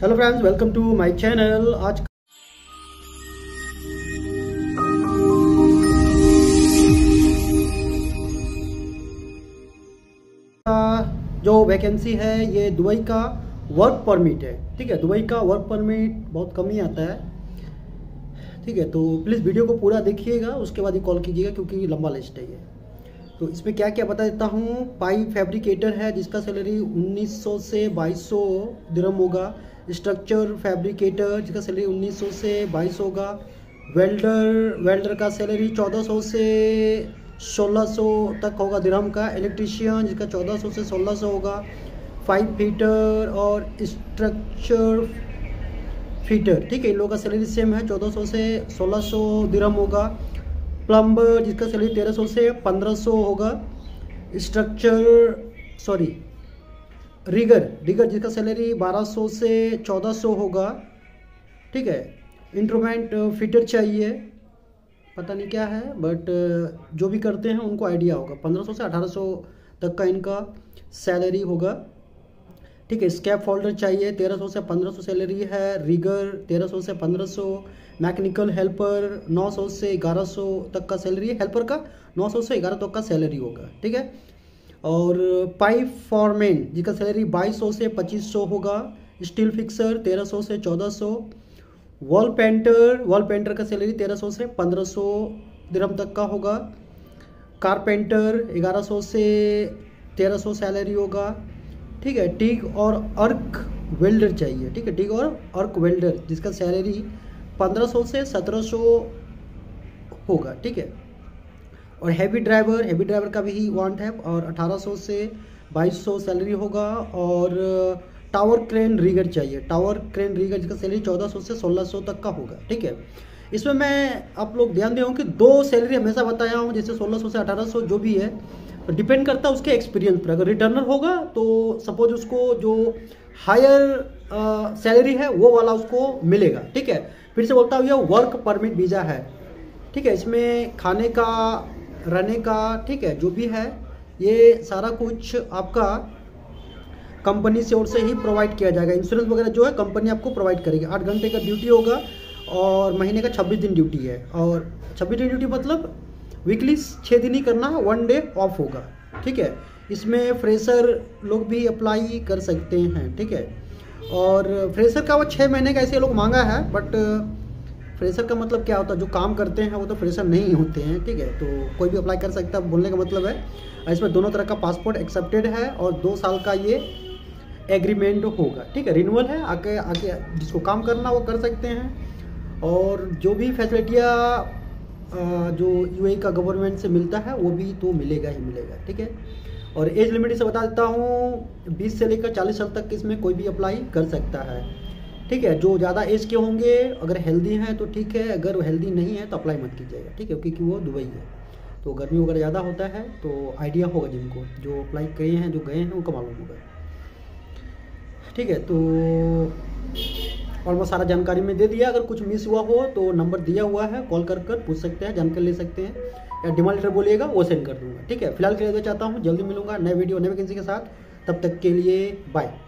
Hello friends, welcome to my channel. आज का जो वैकेंसी है ये दुबई का वर्क परमिट है, ठीक है। दुबई का वर्क परमिट बहुत कम ही आता है, ठीक है। तो प्लीज़ वीडियो को पूरा देखिएगा, उसके बाद ही कॉल कीजिएगा क्योंकि लंबा लिस्ट है ये। तो इसमें क्या क्या बता देता हूँ। पाइप फैब्रिकेटर है जिसका सैलरी 1900 से 2200 दिरहम होगा। स्ट्रक्चर फैब्रिकेटर जिसका सैलरी 1900 से 2200 होगा। वेल्डर का सैलरी 1400 से 1600 तक होगा दिरहम का। इलेक्ट्रीशियन जिसका 1400 से 1600 होगा। पाइप फिटर और स्ट्रक्चर फिटर, ठीक है, इन लोगों का सैलरी सेम है, 1400 से 1600 दिरहम होगा। प्लम्बर जिसका सैलरी 1300 से 1500 होगा। रिगर जिसका सैलरी 1200 से 1400 होगा, ठीक है। इंस्ट्रूमेंट फिटर चाहिए, पता नहीं क्या है, बट जो भी करते हैं उनको आइडिया होगा। 1500 से 1800 तक का इनका सैलरी होगा, ठीक है। स्कैप फोल्डर चाहिए, 1300 से 1500 सैलरी है। रिगर 1300 से 1500। मैकेनिकल हेल्पर 900 से 1100 तक का सैलरी है। हेल्पर का 900 से 1100 तक का सैलरी होगा, ठीक है। और पाइप फॉरमैन जिसका सैलरी 2200 से 2500 होगा। स्टील फिक्सर 1300 से 1400। वॉल पेंटर का सैलरी 1300 से 1500 दिरहम तक का होगा। कारपेंटर 1100 से 1300 सैलरी होगा, ठीक है। टिग और अर्क वेल्डर चाहिए, ठीक है। टिग और अर्क वेल्डर जिसका सैलरी 1500 से 1700 होगा, ठीक है। और हैवी ड्राइवर का भी वांट है, और 1800 से 2200 सैलरी होगा। और टावर क्रेन रिगर जिसका सैलरी 1400 से 1600 तक का होगा, ठीक है। इसमें मैं आप लोग ध्यान दें कि दो सैलरी हमेशा बताया हूँ, जैसे 1600 से 1800 जो भी है, डिपेंड करता है उसके एक्सपीरियंस पर। अगर रिटर्नर होगा तो सपोज उसको जो हायर सैलरी है वो वाला उसको मिलेगा, ठीक है। फिर से बोलता हूँ, यह वर्क परमिट वीज़ा है, ठीक है। इसमें खाने का, रहने का, ठीक है, जो भी है ये सारा कुछ आपका कंपनी से ओर से ही प्रोवाइड किया जाएगा। इंश्योरेंस वगैरह जो है कंपनी आपको प्रोवाइड करेगी। 8 घंटे का ड्यूटी होगा और महीने का 26 दिन ड्यूटी है। और 26 दिन ड्यूटी मतलब वीकली 6 दिन ही करना, 1 डे ऑफ होगा, ठीक है। इसमें फ्रेशर लोग भी अप्लाई कर सकते हैं, ठीक है। और फ्रेशर का वो 6 महीने का ऐसे लोग मांगा है, बट फ्रेशर का मतलब क्या होता है, जो काम करते हैं वो तो फ्रेशर नहीं होते हैं, ठीक है। तो कोई भी अप्लाई कर सकता है, बोलने का मतलब है। इसमें दोनों तरह का पासपोर्ट एक्सेप्टेड है और 2 साल का ये एग्रीमेंट होगा, ठीक है। रिन्यूअल है, आके जिसको काम करना वो कर सकते हैं। और जो भी फैसिलिटियाँ जो यूएई का गवर्नमेंट से मिलता है वो भी तो मिलेगा ही मिलेगा, ठीक है। और एज लिमिट से बता देता हूँ, 20 से लेकर 40 साल तक इसमें कोई भी अप्लाई कर सकता है, ठीक है। जो ज़्यादा एज के होंगे, अगर हेल्दी हैं तो ठीक है, अगर हेल्दी नहीं है तो अप्लाई मत कीजिएगा, ठीक है, क्योंकि वो दुबई है तो गर्मी वगैरह ज़्यादा होता है। तो आइडिया होगा जिनको, जो अप्लाई किए हैं, जो गए हैं, उनको मालूम होगा, ठीक है। तो ऑलमोस्ट सारा जानकारी में दे दिया। अगर कुछ मिस हुआ हो तो नंबर दिया हुआ है, कॉल कर पूछ सकते हैं, जानकारी ले सकते हैं, या डिमांड लेटर बोलिएगा वो सेंड कर दूंगा, ठीक है। फिलहाल के लिए मैं चाहता हूँ जल्दी मिलूंगा नए वीडियो नए वैकेंसी के साथ। तब तक के लिए बाय।